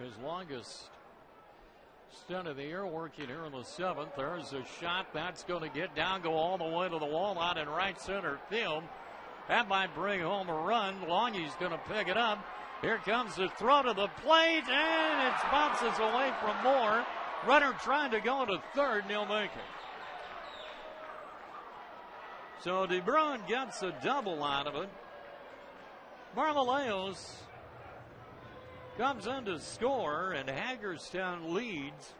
his longest stint of the year, working here in the seventh. There's a shot that's going to get down, go all the way to the wall out in right center field. That might bring home a run. Longy's going to pick it up. Here comes the throw to the plate, and it bounces away from Moore. Runner trying to go to third, and he'll make it. So DeBruin gets a double out of it. Marmaleos comes in to score, and Hagerstown leads